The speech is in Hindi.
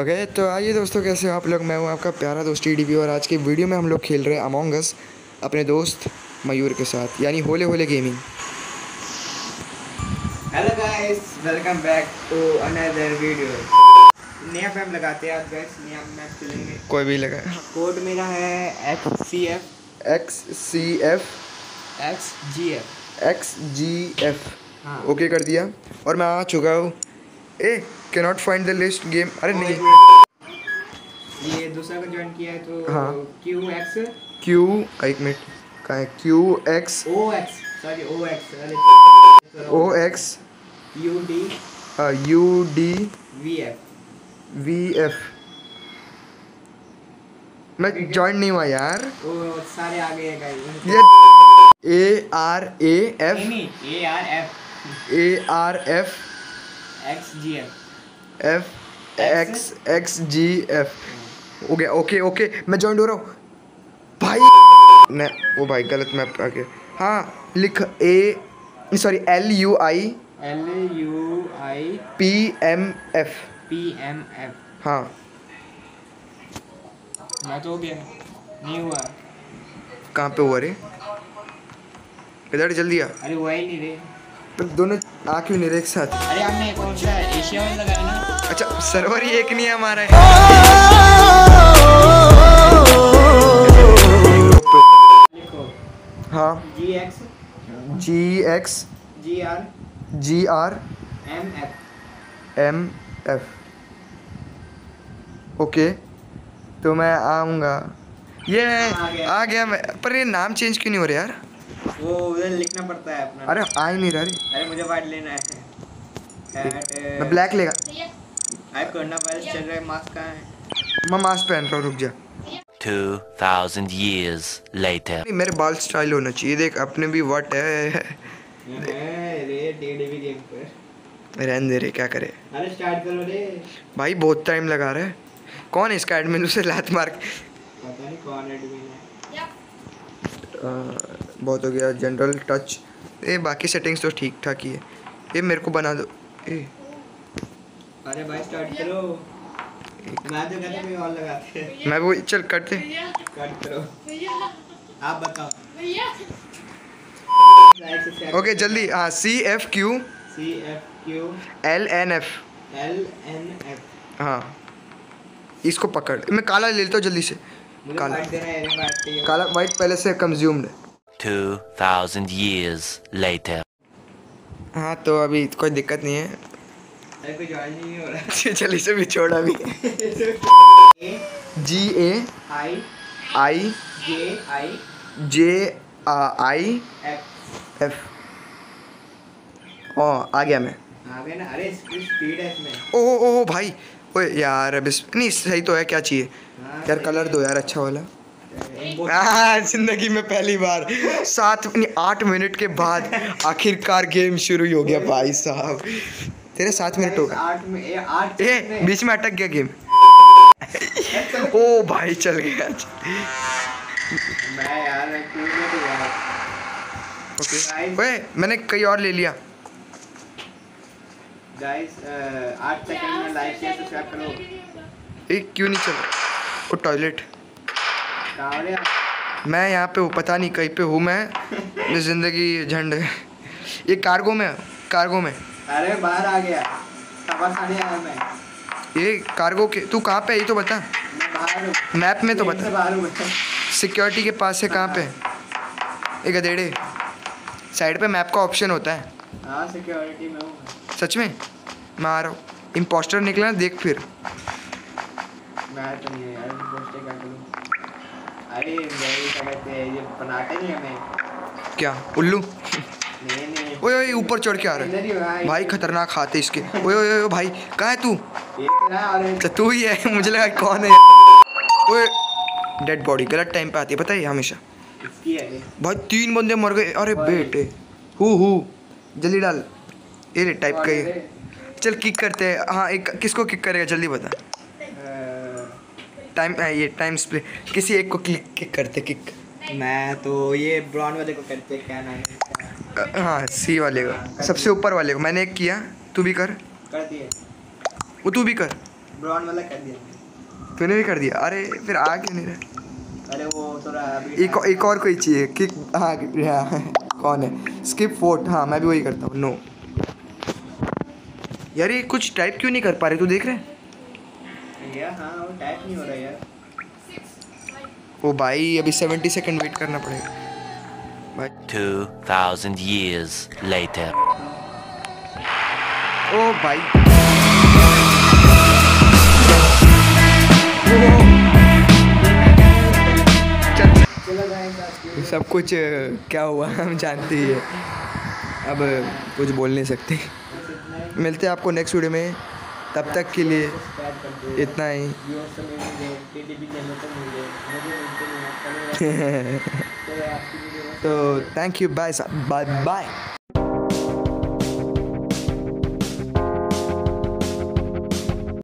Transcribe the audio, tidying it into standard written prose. ओके तो आइए दोस्तों, कैसे हो आप लोग। मैं हूँ आपका प्यारा दोस्त टीडीपी और आज के वीडियो में हम लोग खेल रहे हैं अमोंग अस अपने दोस्त मयूर के साथ, यानी होले होले gaming. Hello guys, welcome back to another video. नया मैप लगाते हैं आज गाइस, नया मैप खेलेंगे। कोई भी लगा, कोड मेरा है XCF XGF। हाँ ओके कर दिया और मैं आ चुका हूँ। A can not find the list game. अरे नहीं, ये दूसरा का ज्वाइन किया है तो हाँ। QX OX UDVF। मैं ज्वाइन नहीं हुआ यार, वो सारे आ गए गाइस। ये ARF XGF हो गया। ओके ओके मैं ज्वाइन हो रहा हूँ भाई। मैं वो भाई गलत मैप आके, हाँ लिख LUI PMF। हाँ मैं तो हो गया, नहीं हुआ। कहाँ पे हुआ रे? इधर जल्दी आ। अरे हुआ ही नहीं रे, पर दोनों आ क्यों नहीं रहे एक साथ? अरे हमने कौन सा एशिया में लगाया ना। अच्छा सर्वर ही एक नहीं है हमारा है। हाँ GX GR MF। ओके तो मैं आऊँगा। ये आ गया मैं, पर ये नाम चेंज क्यों नहीं हो रहा यार? वो उधर लिखना पड़ता है अपना। अरे आ ही नहीं रहा। अरे मुझे वाइट लेना है, मैं ब्लैक लेगा। टाइप करना वायरस चल रहा है। मास्क कहाँ है? मैं मास्क पहन रहा हूँ, रुक जा। 2000 years later। मेरे बाल स्टाइल होना चाहिए, देख अपने भी व्हाट है रे। टीडीपी गेम पर रहने दे रे, क्या करे। अरे स्टार्ट करो रे भाई, बहुत टाइम लगा रहा है। कौन है इसका एडमिन? उसे लात मार के, पता नहीं कौन एडमिन है। बहुत हो गया जनरल टच। ये बाकी सेटिंग्स तो ठीक ठाक ही है। ये मेरे को बना दो। अरे भाई स्टार्ट करो, मैं तो कहता कोई और लगाते हैं। मैं वो चल करते कट करो, आप बताओ। ओके जल्दी। हाँ CFQ LNF। हाँ इसको पकड़, मैं काला ले लेता हूँ जल्दी से। काला काला वाइट पहले से कंज्यूम्ड है। 2000 years later। हाँ तो अभी कोई दिक्कत नहीं है। अरे कोई ज्वाइन नहीं हो रहा, जल्दी से भी छोड़ा भी। GAIJIF। ओ आ गया मैं, आ गया ना। अरे स्पीड है इसमें। ओ भाई ओए यार, अब नहीं सही तो है, क्या चाहिए यार? कलर दो यार अच्छा वाला। जिंदगी में पहली बार 7 नहीं 8 मिनट के बाद आखिरकार गेम शुरू हो गया भाई साहब। तेरे 7 मिनट हो गए, बीच में अटक गया गेम। ओ भाई चल गया। मैं यार ओए मैंने कई और ले लिया। गाइस 8 सेकंड में लाइक शेयर सब्सक्राइब करो। ये क्यों नहीं चल रहा? ओ टॉयलेट मैं यहाँ पे हूँ, पता नहीं कहीं पे हूँ मैं। जिंदगी झंड। ये कार्गो में, कार्गो में। अरे बाहर आ गया, आया मैं। ये कार्गो के, तू कहाँ पे है ये तो बता। मैं बाहर हूँ मैप में तो बता। सिक्योरिटी के पास है, कहाँ पे? एक गधेड़े साइड पे मैप का ऑप्शन होता है। हाँ सिक्योरिटी में हूँ सच में, मैं आ रहा हूँ। इम्पोस्टर निकला देख फिर। मैं तो नहीं यार इम्पोस्टर क्या करूं। अरे ये बनाते नहीं हमें क्या उल्लू। नहीं ओए ओए ऊपर चढ़ के आ रहा है भाई, खतरनाक हाथ है इसके। ओए ओए ओए भाई कहाँ है तू? तू ही है, मुझे लगा कौन है। ओए डेड बॉडी गलत टाइम पे आती है, पता है हमेशा। भाई 3 बंदे मर गए। अरे बेटे हु जल्दी डाल। ये टाइप का ही चल, किक करते हैं। हाँ एक किसको किक करेगा जल्दी बता। टाइम ये टाइम स्प्रे, किसी एक को किक करते। किक मैं तो ये ब्राउन वाले को करते, क्या नाम है? हाँ सी वाले को, सबसे ऊपर वाले को। मैंने एक किया, तू भी कर। वो तू भी कर। ब्राउन वाला कर दिया। तूने भी कर दिया? अरे फिर आ क्यों नहीं रहा? अरे वो थोड़ा एक और कोई चाहिए कि हाँ कौन है स्किप फोर्ट, हाँ मैं भी वही करता हूँ। नो यार ये कुछ टाइप क्यों नहीं कर पा रहे, तू देख रहे है? यार हाँ वो टाइप नहीं हो रहा यार। ओ भाई अभी 70 सेकंड वेट करना पड़ेगा भाई। 2000 years later। ओ भाई सब कुछ क्या हुआ हम जानते ही है, अब कुछ बोल नहीं सकते। मिलते हैं आपको नेक्स्ट वीडियो में, तब तक के लिए इतना ही। तो थैंक यू, बाय बाय।